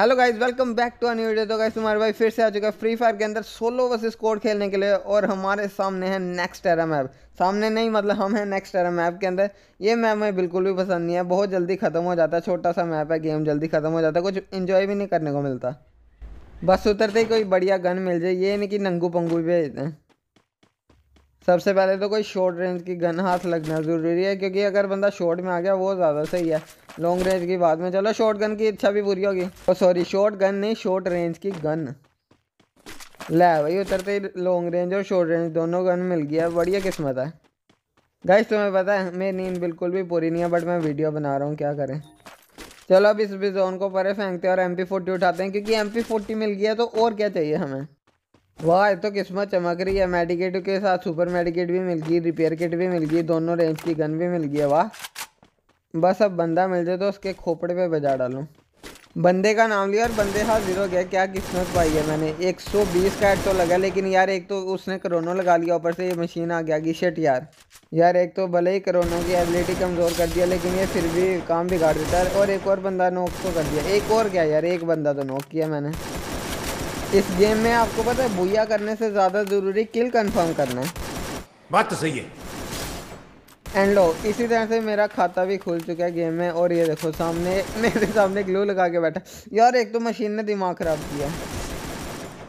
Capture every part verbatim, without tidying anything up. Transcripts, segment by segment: Hello guys, welcome back to a new video. तो guys हमारे भाई फिर से आ चुका है फ्री फायर के अंदर सोलो वर्सेस स्क्वाड खेलने के लिए, और हमारे सामने है नेक्स्ट एरा मैप। सामने नहीं मतलब हम हैं नेक्स्ट एरा मैप के अंदर। ये मैप हमें बिल्कुल भी पसंद नहीं है, बहुत जल्दी ख़त्म हो जाता है। छोटा सा मैप है, गेम जल्दी ख़त्म हो जाता है, कुछ इन्जॉय भी नहीं करने को मिलता। बस उतरते ही कोई बढ़िया गन मिल जाए, ये नहीं कि नंगू पंगू भी भेजते हैं। सबसे पहले तो कोई शॉर्ट रेंज की गन हाथ लगना ज़रूरी है, क्योंकि अगर बंदा शॉर्ट में आ गया वो ज़्यादा सही है, लॉन्ग रेंज की बाद में। चलो शॉर्ट गन की इच्छा भी पूरी होगी, और सॉरी शॉर्ट गन नहीं, शॉर्ट रेंज की गन। ले भाई उतरते ही लॉन्ग रेंज और शॉर्ट रेंज दोनों गन मिल गया, बढ़िया किस्मत है। गाइस तुम्हें पता है मेरी नींद बिल्कुल भी पूरी नहीं है, बट मैं वीडियो बना रहा हूँ, क्या करें। चलो अब इस बिजोन को परे फेंकते हैं और एम पी फोर्टी उठाते हैं, क्योंकि एम पी फोर्टी मिल गया तो और क्या चाहिए हमें। वाह तो किस्मत चमक रही है, मेडिकेट के साथ सुपर मेडिकेट भी मिल गई, रिपेयर किट भी मिल गई, दोनों रेंज की गन भी मिल गई है। वाह, बस अब बंदा मिल जाए तो उसके खोपड़े पे बजा डालूं। बंदे का नाम लिया और बंदे हाथ जीरो गया, क्या किस्मत पाई है मैंने। एक सौ बीस का हेड तो लगा, लेकिन यार एक तो उसने करोनो लगा लिया, ऊपर से ये मशीन आ गया कि शिट यार। यार एक तो भले ही करोनो की एबिलिटी कमज़ोर कर दिया, लेकिन ये फिर भी काम बिगाड़ देता है। और एक और बंदा नोक तो कर दिया, एक और क्या यार, एक बंदा तो नोक किया मैंने। इस गेम में आपको पता है बुया करने से ज़्यादा ज़रूरी किल कंफर्म करना है। बात तो सही है। एंड लो इसी तरह से मेरा खाता भी खुल चुका है गेम में, और ये देखो सामने मेरे सामने ग्लू लगा के बैठा। यार एक तो मशीन ने दिमाग ख़राब किया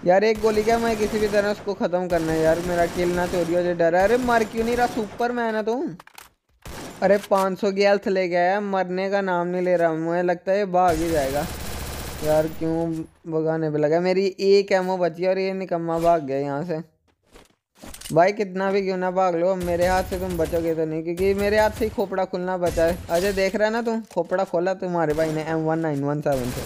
यार, एक गोली क्या मैं किसी भी तरह उसको ख़त्म करना है यार, मेरा किल ना चोरी हो जाए, डर है। अरे मर क्यों नहीं रहा, सुपरमैन है तुम। अरे पाँच सौ की हेल्थ ले गया, मरने का नाम नहीं ले रहा, मुझे लगता है भाग ही जाएगा यार। क्यों भगाने पे लगा, मेरी एक एमओ बची और ये निकम्मा भाग गया यहाँ से। भाई कितना भी क्यों ना भाग लो, मेरे हाथ से तुम बचोगे तो नहीं, क्योंकि मेरे हाथ से ही खोपड़ा खुलना बचा है। अजय देख रहा है ना तुम, खोपड़ा खोला तुम्हारे भाई ने M one nine one seven से।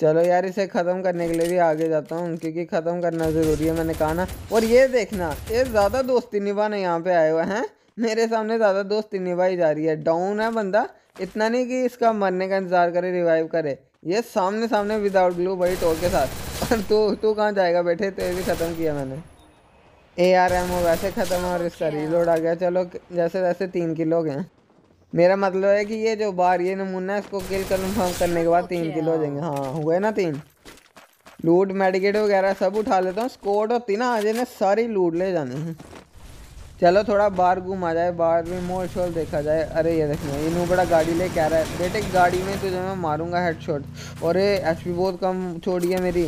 चलो यार इसे ख़त्म करने के लिए भी आगे जाता हूँ, क्योंकि ख़त्म करना ज़रूरी है, मैंने कहा ना। और ये देखना, ये ज़्यादा दोस्ती निभाने यहाँ पर आए हुए हैं, मेरे सामने ज़्यादा दोस्ती निभाई जा रही है। डाउन है बंदा, इतना नहीं कि इसका मरने का इंतज़ार करे, रिवाइव करे। ये सामने सामने विदाउट ग्लू बड़ी टोर के साथ। और तू तू कहाँ जाएगा बेटे, तेरे भी ख़त्म किया मैंने। ए आर एम हो वैसे ख़त्म और इसका रीलोड आ गया। चलो जैसे जैसे तीन किलो गए, मेरा मतलब है कि ये जो बार ये नमूना है, इसको किल कन्फर्म करने के बाद तीन किलो हो जाएंगे। हाँ हुए ना तीन। लूट मेडिकेट वगैरह सब उठा लेता हूँ, स्कोड होती ना आज ने सारी लूट ले जानी है। चलो थोड़ा बाहर घूमा जाए, बाहर भी मोल शोल देखा जाए। अरे ये देखना ये नू बड़ा गाड़ी ले कह रहा है, बेटे गाड़ी में तुझे मैं मारूंगा हेडशॉट। और एच पी बहुत कम छोड़ी है मेरी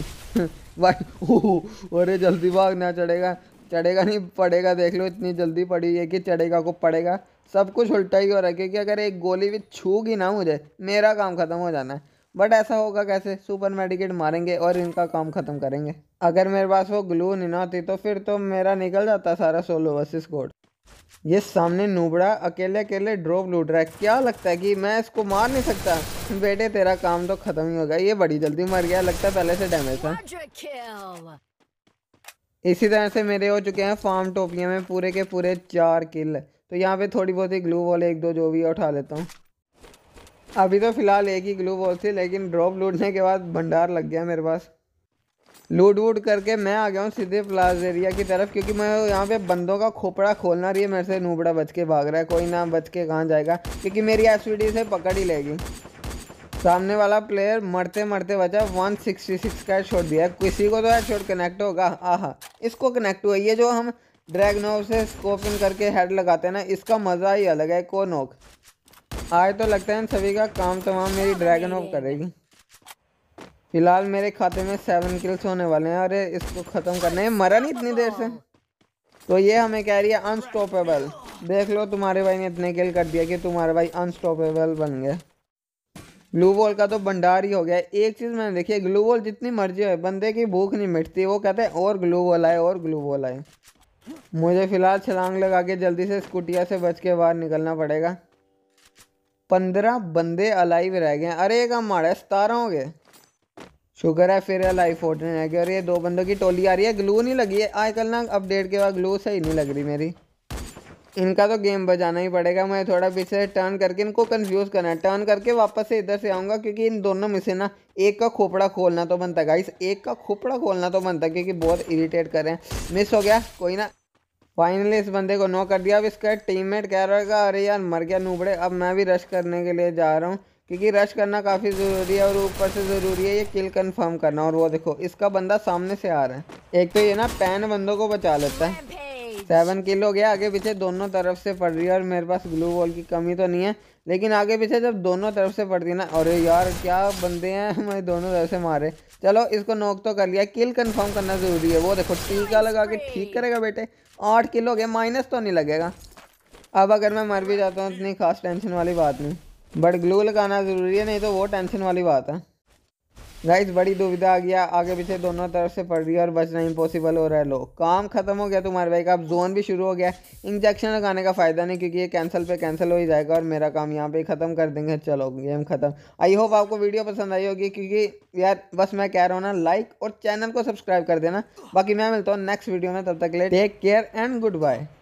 भाई। अरे जल्दी भागना, चढ़ेगा चढ़ेगा नहीं पड़ेगा, देख लो इतनी जल्दी पड़ी है कि चढ़ेगा को पड़ेगा। सब कुछ उल्टा ही हो रहा है, क्योंकि अगर एक गोली भी छूगी ना मुझे, मेरा काम ख़त्म हो जाना है। बट ऐसा होगा कैसे, सुपर मेडिकेट मारेंगे और इनका काम ख़त्म करेंगे। अगर मेरे पास वो ग्लू नहीं ना आती तो फिर तो मेरा निकल जाता सारा सोलो वर्सेस स्क्वाड। ये सामने नूबड़ा अकेले अकेले ड्रॉप लूट रहा है, क्या लगता है कि मैं इसको मार नहीं सकता। बेटे तेरा काम तो ख़त्म ही हो गया, ये बड़ी जल्दी मर गया, लगता है पहले से डैमेज था। इसी तरह से मेरे हो चुके हैं फार्म टोपिया में पूरे के पूरे चार किल। तो यहाँ पर थोड़ी बहुत ही ग्लू वाले एक दो जो भी उठा लेता हूँ। अभी तो फ़िलहाल एक ही ग्लू बॉल थी, लेकिन ड्रॉप लूटने के बाद भंडार लग गया मेरे पास। लूट वूट करके मैं आ गया हूँ सीधे प्लाज एरिया की तरफ, क्योंकि मैं यहाँ पे बंदों का खोपड़ा खोलना रही है। मेरे से नूबड़ा बच के भाग रहा है, कोई ना बच के कहाँ जाएगा, क्योंकि मेरी एसवीडी से पकड़ ही लेगी। सामने वाला प्लेयर मरते मरते बचा, वन सिक्सटी सिक्स का हेडशॉट दिया, किसी को तो हेडशॉट कनेक्ट होगा। आहा इसको कनेक्ट हुआ। ये जो हम ड्रैग नॉक से स्कोप इन करके हेड लगाते हैं ना, इसका मज़ा ही अलग है। को नॉक आज तो लगता है इन सभी का काम तमाम मेरी ड्रैगन ऑफ करेगी। फिलहाल मेरे खाते में सेवन किल्स होने वाले हैं। अरे इसको ख़त्म करना है, मरा नहीं इतनी देर से। तो ये हमें कह रही है अनस्टॉपेबल, देख लो तुम्हारे भाई ने इतने किल कर दिया कि तुम्हारे भाई अनस्टॉपेबल बन गए। ग्लू बॉल का तो भंडार ही हो गया। एक चीज़ मैंने देखी है, ग्लू बॉल जितनी मर्जी हो बंदे की भूख नहीं मिटती, वो कहते हैं और ग्लू बॉल आए और ग्लू बॉल आए। मुझे फ़िलहाल छलांग लगा के जल्दी से स्कूटिया से बच के बाहर निकलना पड़ेगा। पंद्रह बंदे अलाइव रह गए। अरे एक हम मारा है, सतारह हो गए, शुगर है फिर अलाइव फोर्टीन रह गए। और ये दो बंदों की टोली आ रही है, ग्लू नहीं लगी है आजकल ना, अपडेट के बाद ग्लू सही नहीं लग रही मेरी। इनका तो गेम बजाना ही पड़ेगा। मैं थोड़ा पीछे टर्न करके इनको कंफ्यूज करना है, टर्न करके वापस से इधर से आऊँगा, क्योंकि इन दोनों में से ना एक का खोपड़ा खोलना तो बनता है गाइस, एक का खोपड़ा खोलना तो बनता है, क्योंकि बहुत इरीटेट कर रहे हैं। मिस हो गया, कोई ना। फाइनली इस बंदे को नो कर दिया। अब इसका टीममेट कह रहा है अरे यार मर गया नूबड़े। अब मैं भी रश करने के लिए जा रहा हूँ, क्योंकि रश करना काफ़ी ज़रूरी है और ऊपर से ज़रूरी है ये किल कंफर्म करना। और वो देखो इसका बंदा सामने से आ रहा है, एक तो ये ना पैन बंदों को बचा लेता है। सेवन किल हो गया, आगे पीछे दोनों तरफ से पड़ रही है और मेरे पास ग्लू वॉल की कमी तो नहीं है, लेकिन आगे पीछे जब दोनों तरफ से पड़ती है ना, अरे यार क्या बंदे हैं, मैं दोनों तरफ से मारे। चलो इसको नॉक तो कर लिया, किल कंफर्म करना ज़रूरी है। वो देखो टीका लगा के ठीक करेगा बेटे, आठ किल हो गए, माइनस तो नहीं लगेगा। अब अगर मैं मर भी जाता हूँ इतनी खास टेंशन वाली बात नहीं, बट ग्लू लगाना ज़रूरी है, नहीं तो वो टेंशन वाली बात है। गाइस बड़ी दुविधा आ गया, आगे पीछे दोनों तरफ से पड़ रही है और बचना इम्पॉसिबल हो रहा है। लो काम खत्म हो गया तुम्हारे भाई का, अब जोन भी शुरू हो गया। इंजेक्शन लगाने का फ़ायदा नहीं क्योंकि ये कैंसिल पे कैंसिल हो ही जाएगा और मेरा काम यहाँ पे ख़त्म कर देंगे। चलो गेम ख़त्म। आई होप आपको वीडियो पसंद आई होगी, क्योंकि यार बस मैं कह रहा हूँ ना, लाइक और चैनल को सब्सक्राइब कर देना। बाकी मैं मिलता हूँ नेक्स्ट वीडियो में, तब तक के लिए take care and good bye.